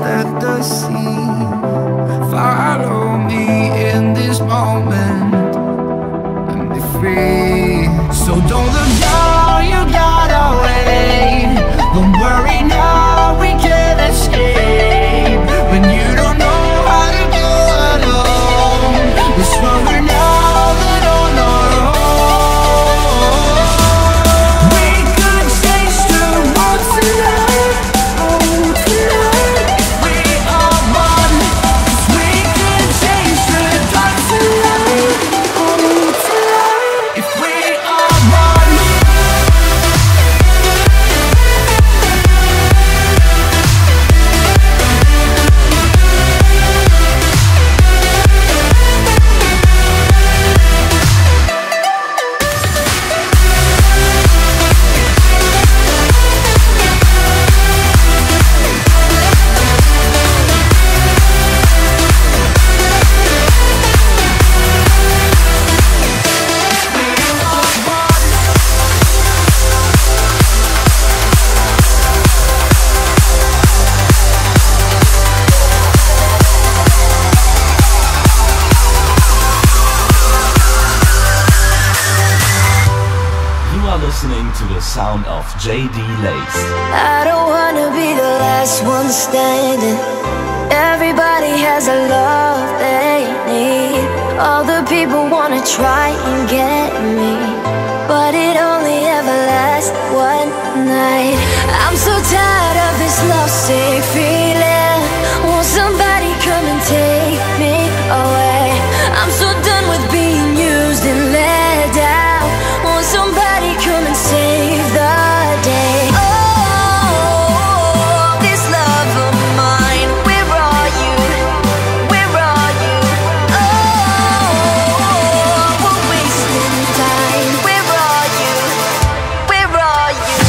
lost at the sea. Follow me in this moment and be free. So don't look down, you gotta wait. Don't worry now, we can escape. When you don't know how to go alone, we're stronger now than on our own. We could change the world tonight, oh tonight. We are one, 'cause we could change the dark tonight, oh tonight. If we are one. Listening to the sound of JD Lace. I don't wanna be the last one standing. Everybody has a love they need. All the people wanna try and get me, but it only ever lasts one night. I'm so tired of this lovesick feeling. Won't somebody come and take me away? I'm so done with being used and let down. Won't somebody come and save the day? Oh, this love of mine, where are you? Where are you? Oh, we're wasting time. Where are you? Where are you?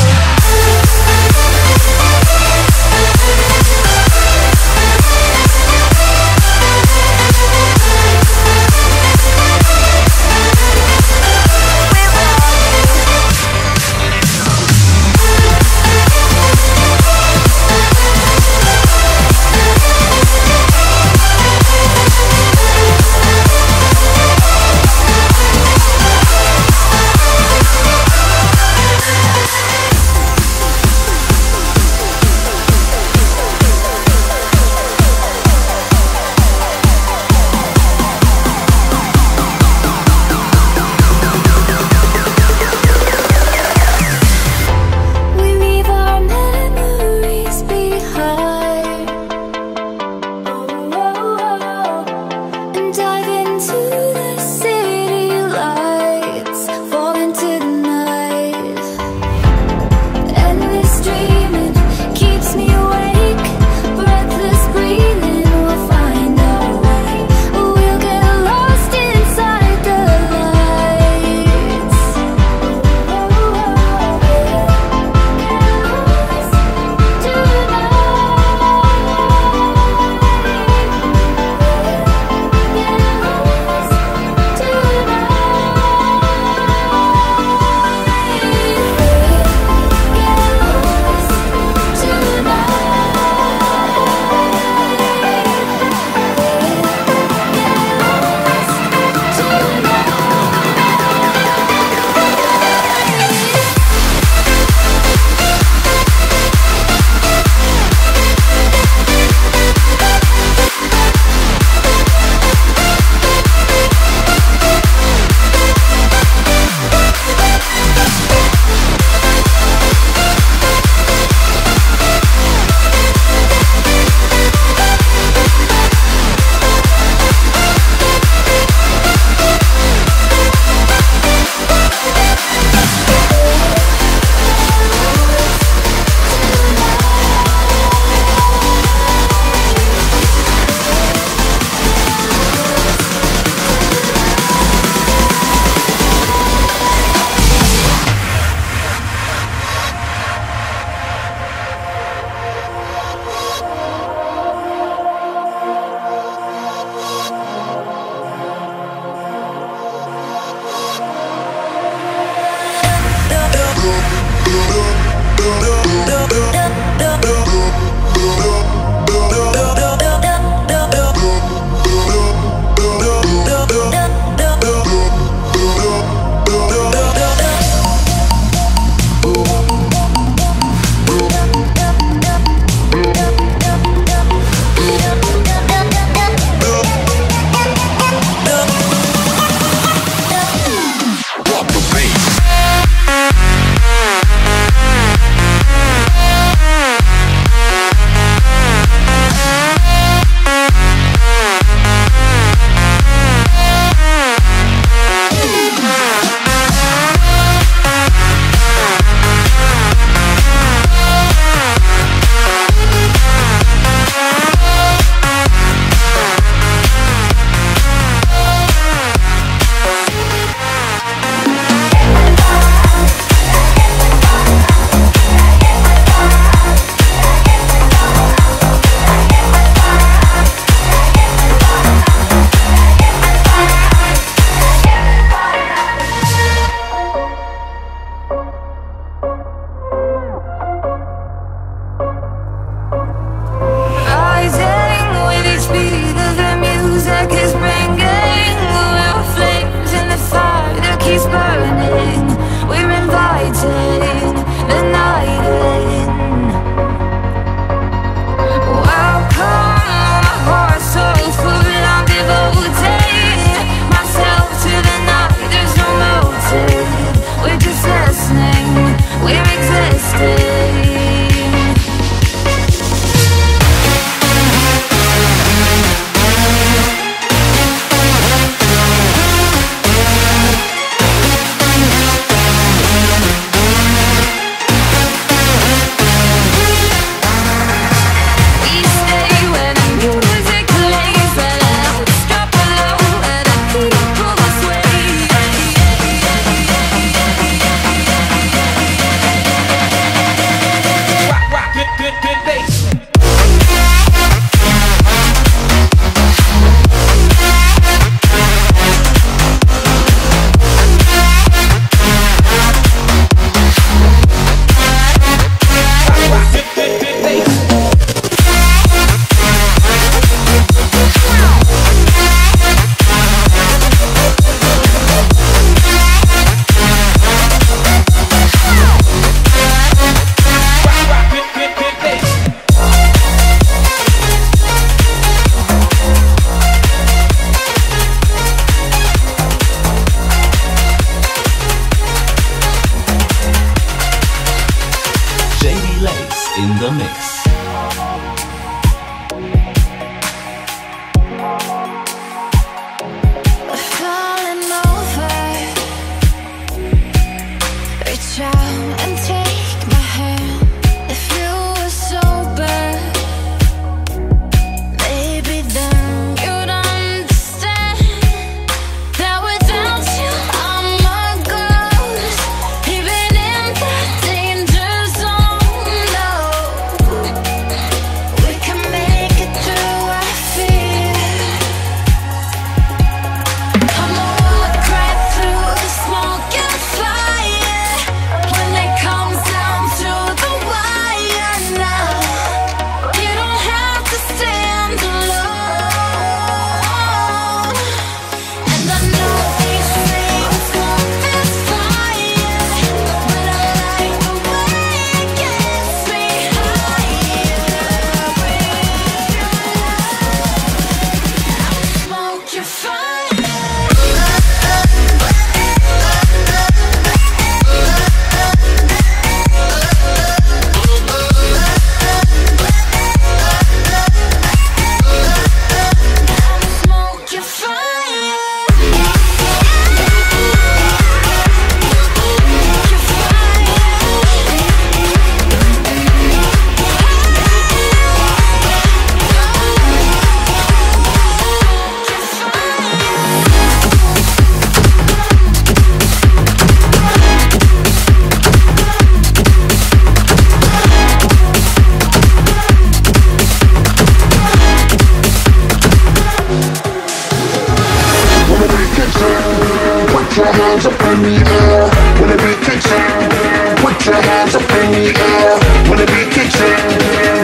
your hands up in the air. When the beat kicks in, put your hands up in the air. When the beat kicks in,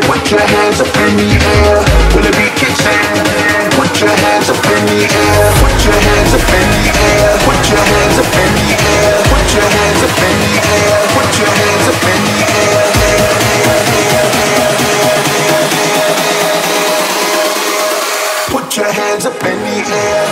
put your hands up in the air. When the beat kicks in, put your hands up in the air. Put your hands up in the air. Put your hands up in the air. Put your hands up in the air. Put your hands up in the air. Put your hands up in the air.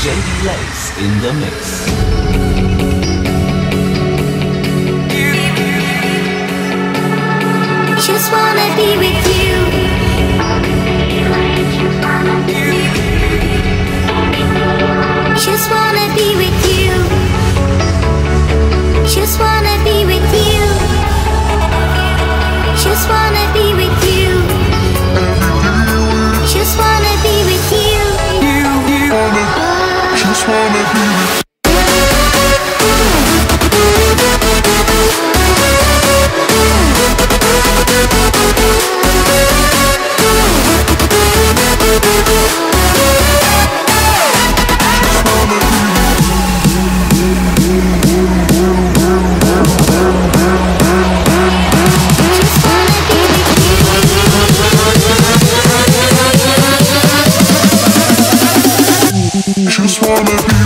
JD Lace in the mix. Just wanna be with you. Just wanna be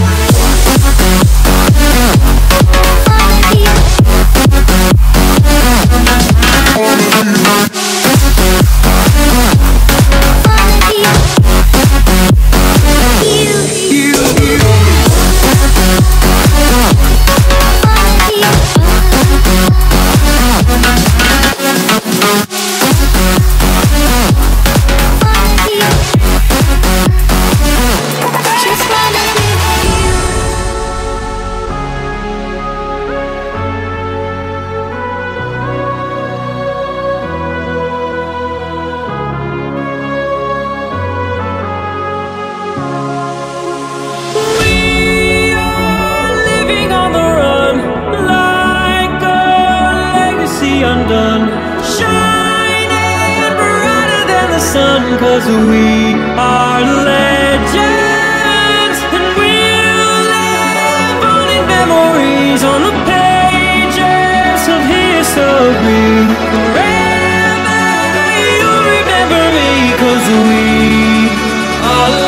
undone, shining brighter than the sun, 'cause we are legends, and we'll live on in memories on the pages of history. Forever you'll remember me, 'cause we are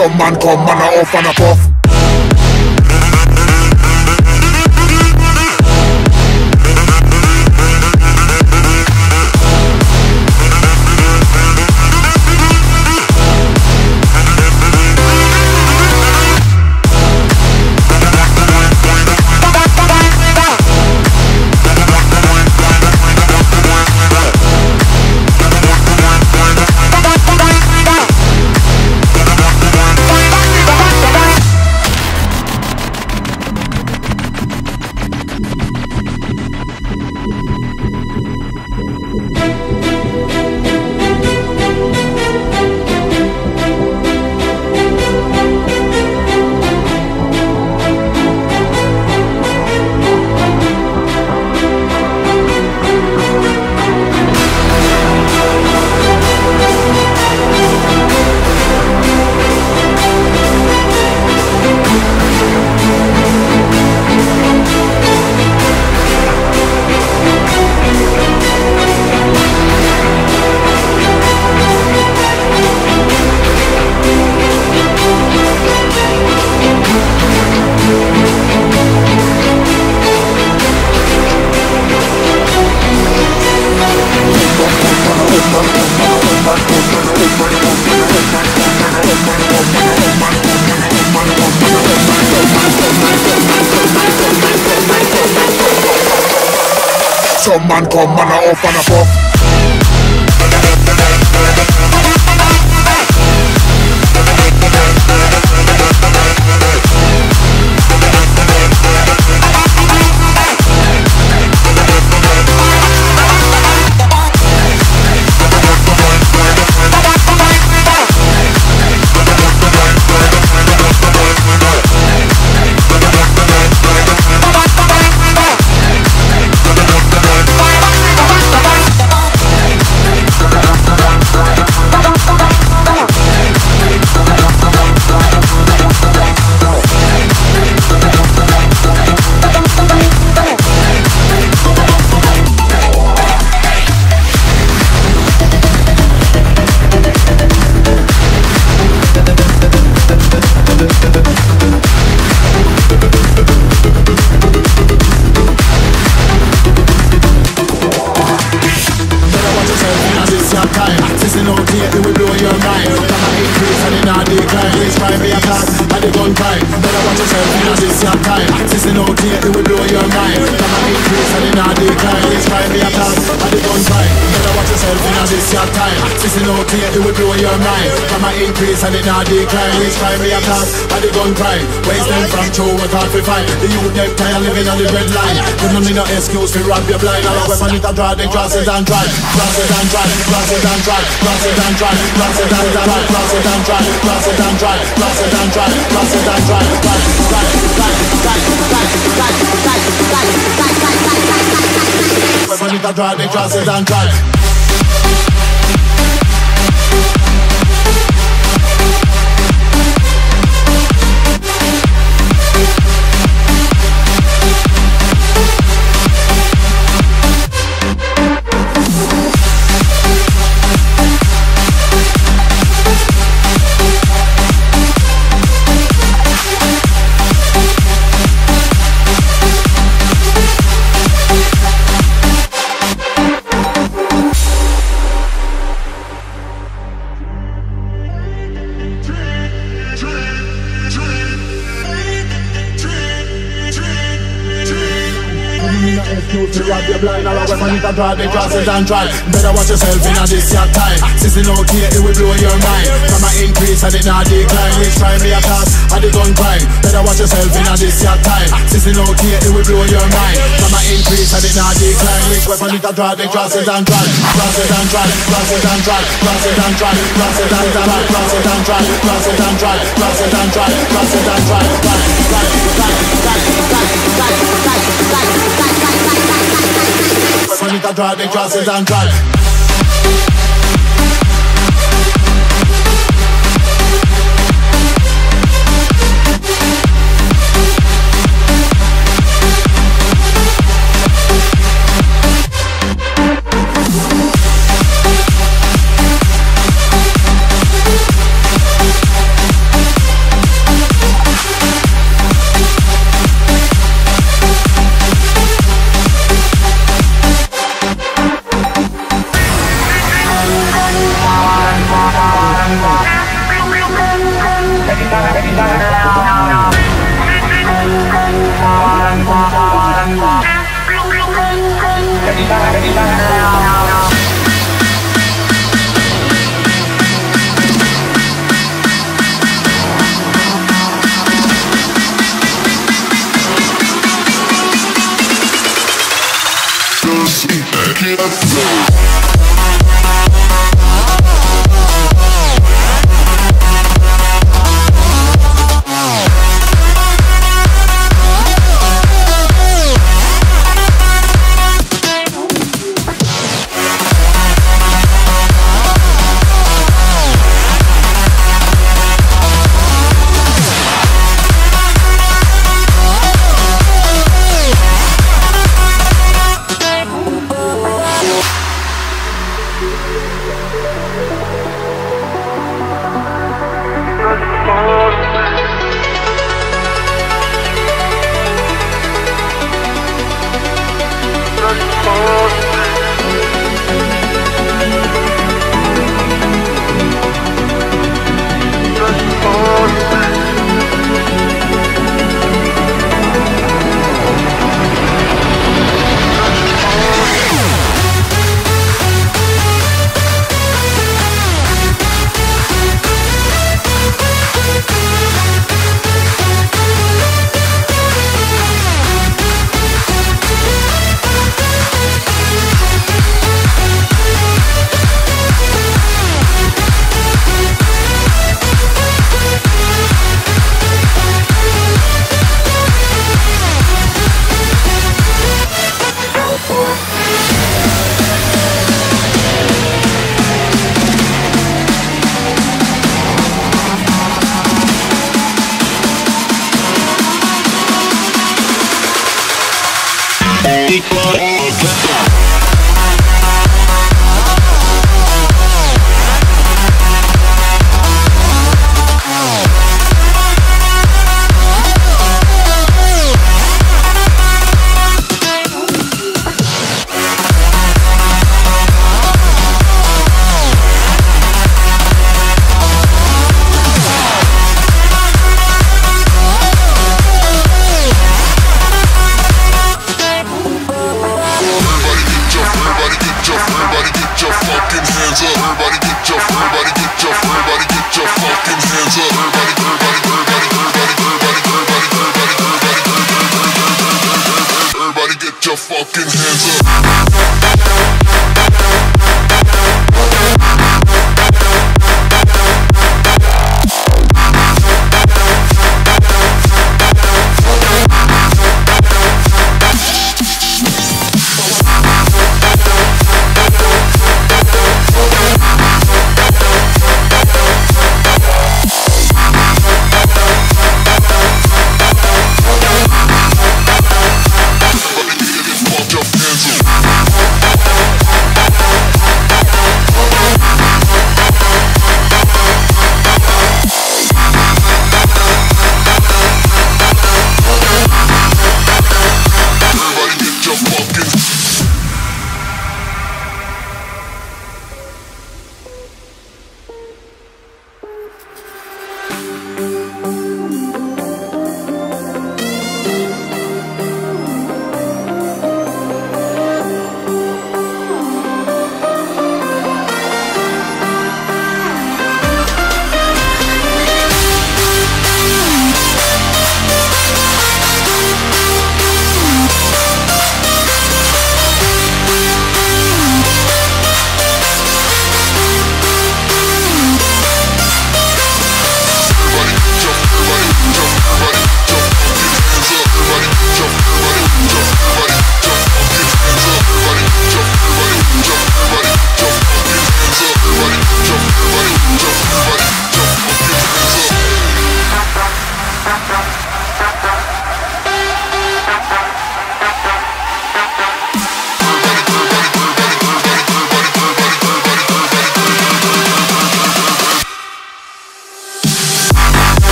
Some man come, man a off and a puff. Some man come, man a off and a puff. And in our decline, we try me a class and the gun crime. Waste them from true and hard to fight. The youth them tired living on the red line. You don't need no excuse to rob your blind. All the weapons that draw, they crosses and drive, crosses and drive, crosses and drive, crosses and drive, crosses and drive, crosses and drive, crosses and drive, crosses and drive, crosses and drive, right. Weapons that draw, they crosses and drive. They crosses and drive. Better watch yourself in a this your time. Sissing out here, it will blow your mind. From an increase and it not decline. Which time me a class at the gun crime. Better watch yourself in a this your time. Sissing out here, it will blow your mind. From an increase and it not decline. Which weapon it a draw, they crosses and drive. Crosses and drive, crosses and drive, crosses and drive, crosses and drive, crosses and drive, crosses and drive, crosses and drive, crosses and drive, when it drive, they crosses and drive.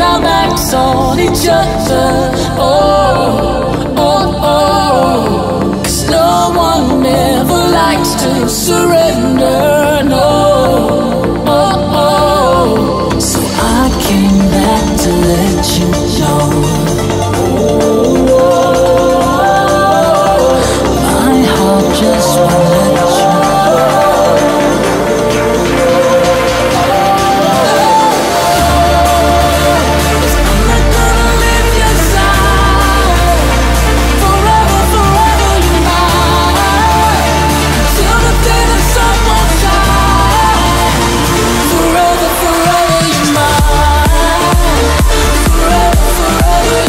our backs on each other. Oh, oh, oh, 'cause no one ever likes to surrender. No, oh, oh, so I came back to let you know. Forever, forever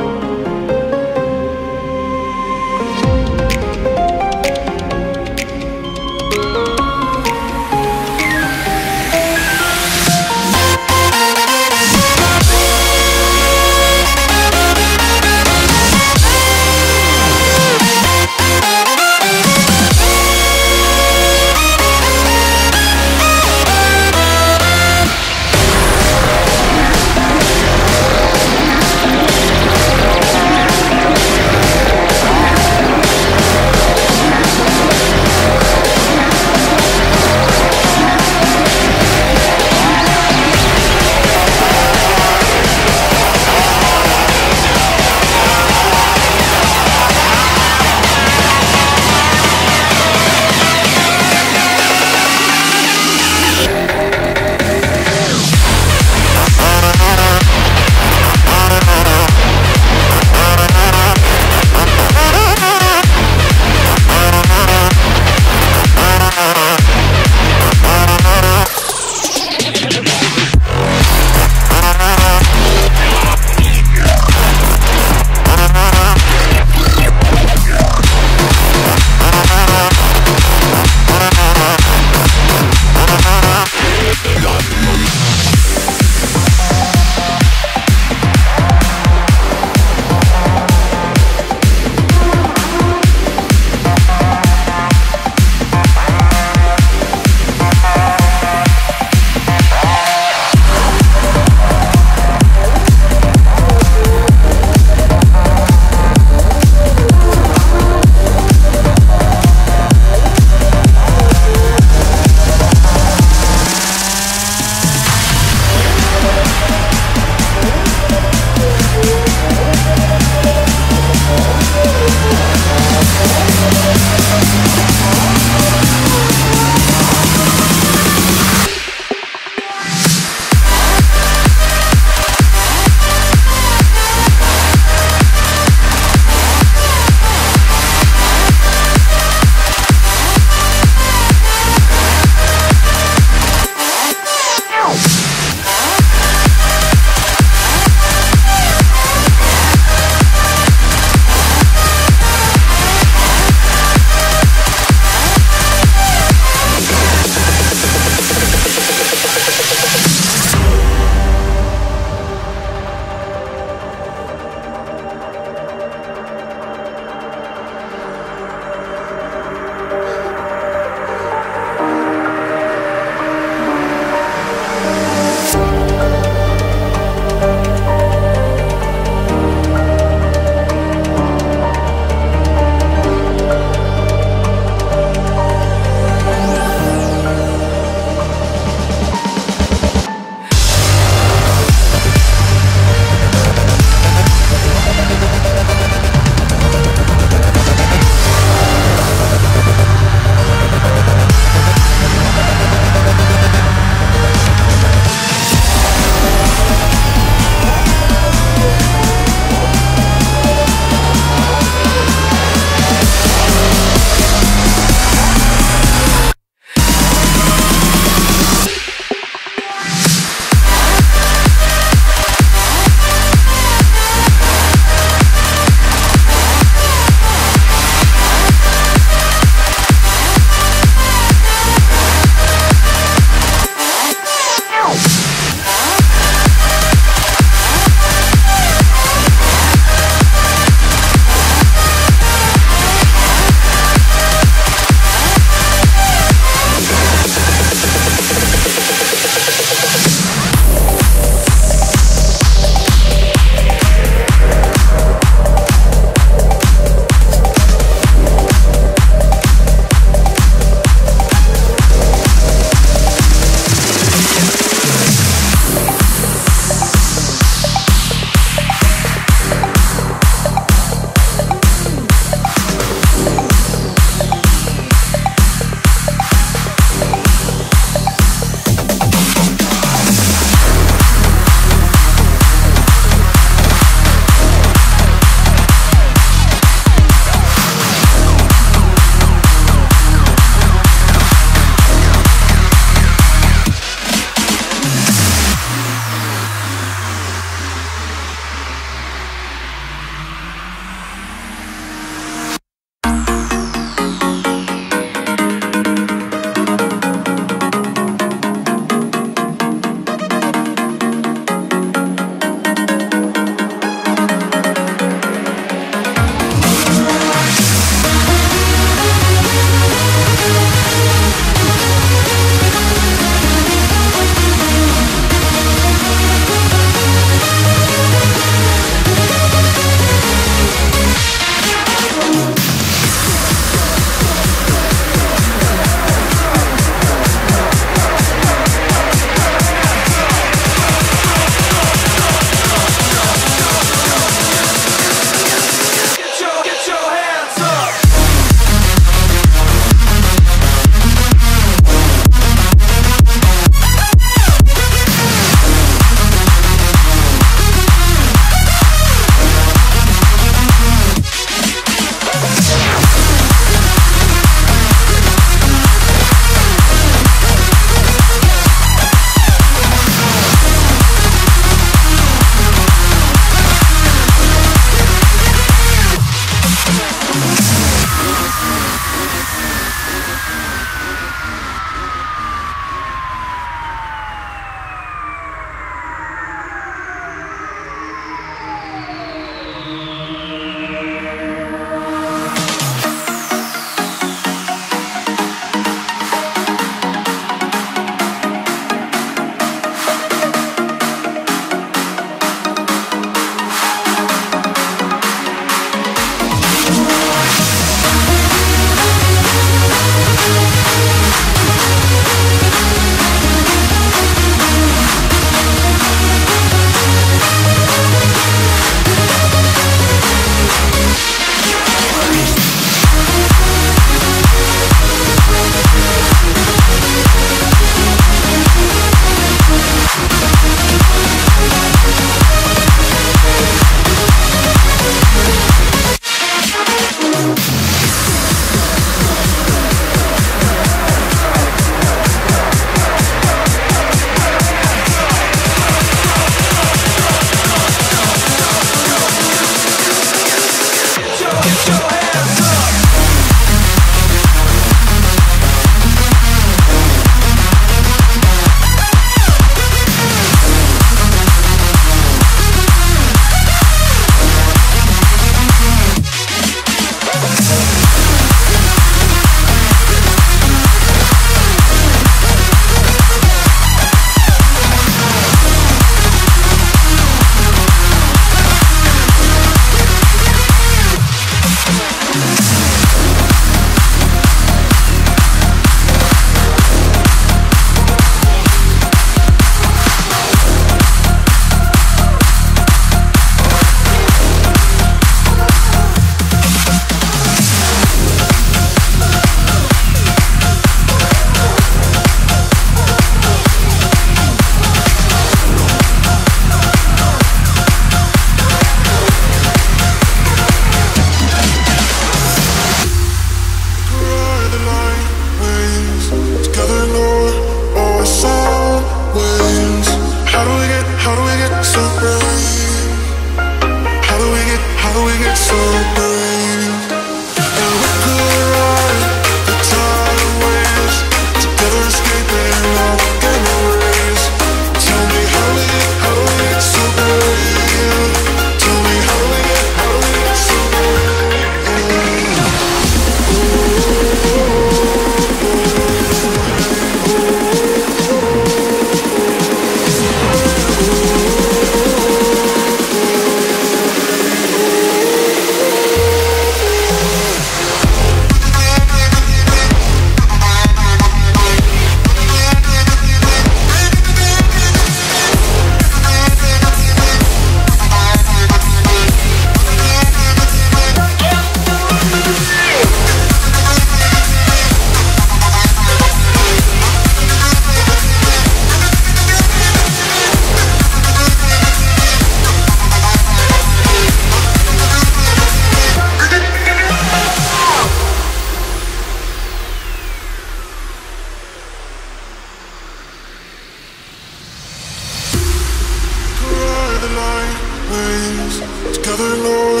wings, together on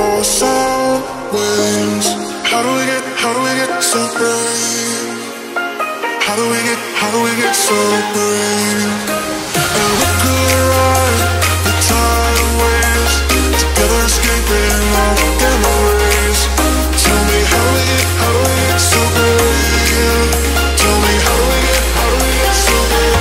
all sound winds. How do we get so brave? How do we get so brave? And we could ride the tidal waves, together escaping all the memories. Tell me how do we get so brave? Tell me how do we get so brave?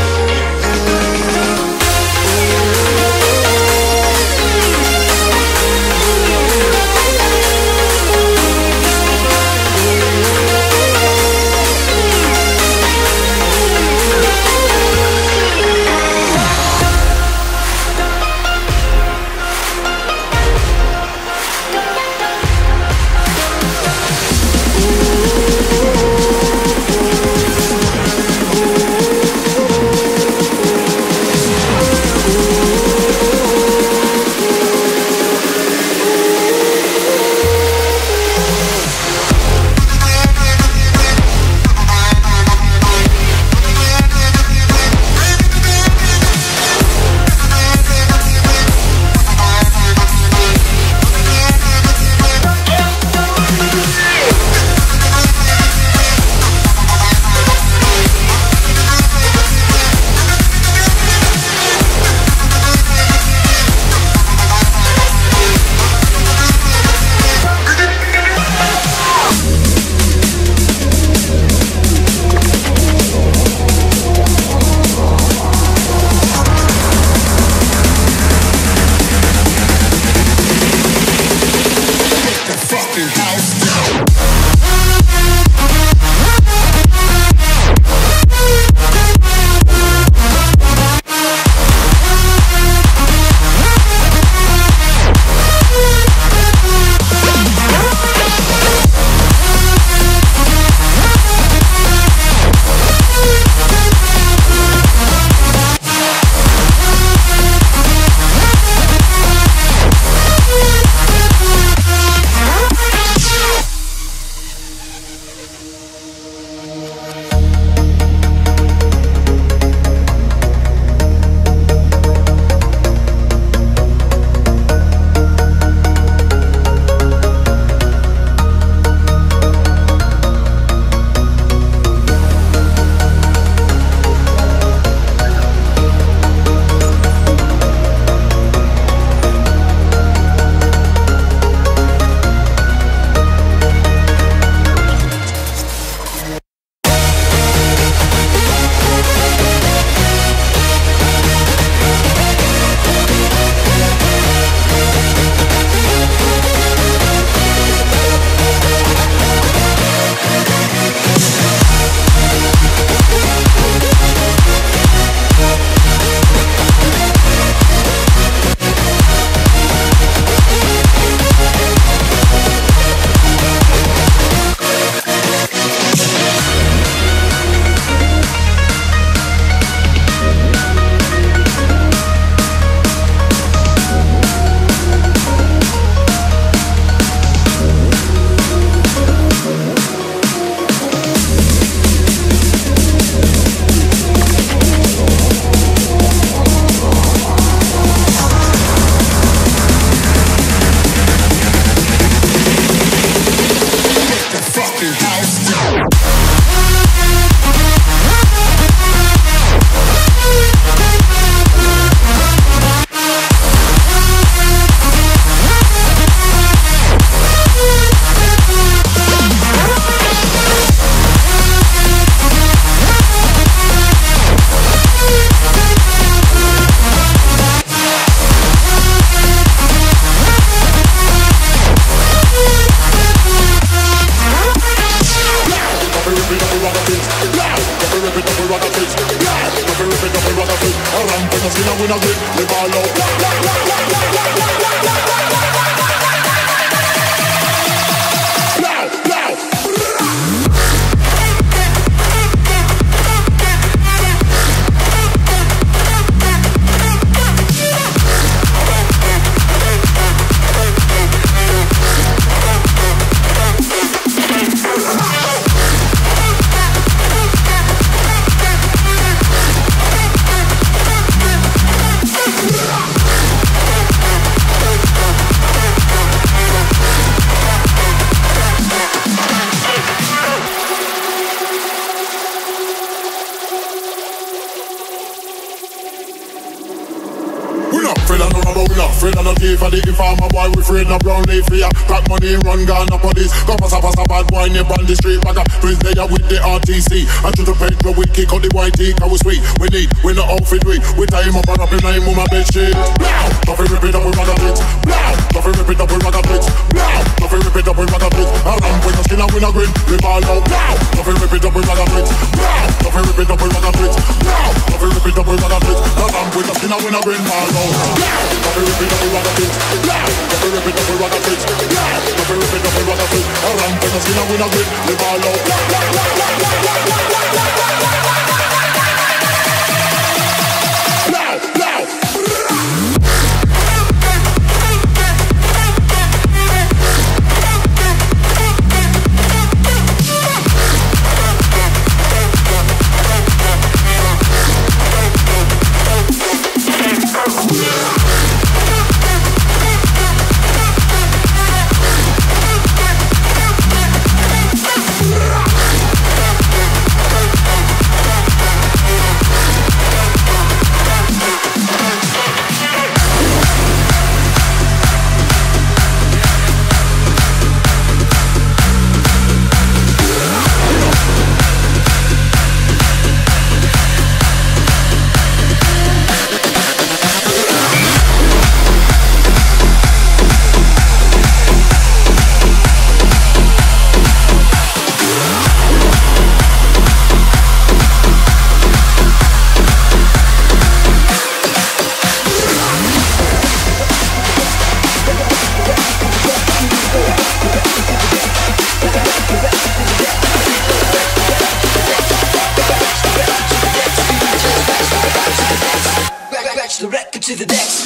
Yeah. Afraid of the thief or the informer boy, we afraid no brown leaf here. Crack money, run gun, no police. Come pass a bad boy, nip on the street. Back up, please there with the RTC. And to the petrol, we kick out the white tea, cause we sweet. We need, we no outfit we. We tie him up and up in name with my bitch shit. Tough rip it up with ragga bricks. Tough rip it up with ragga bricks. Tough rip it up with ragga bricks. I'll run with the skin and win a grin. Rip all out. Tough rip it up with ragga bricks. Tough rip it up with ragga bricks. Tough rip it up with ragga bricks. I'll run with the skin and win a grin. All out. Tough rip it up with ragga bricks. Tough rip it up with ragga bricks. Tough rip it up with ragga bricks. I'll run with the skin and win a grin. Rip all out. To the deck.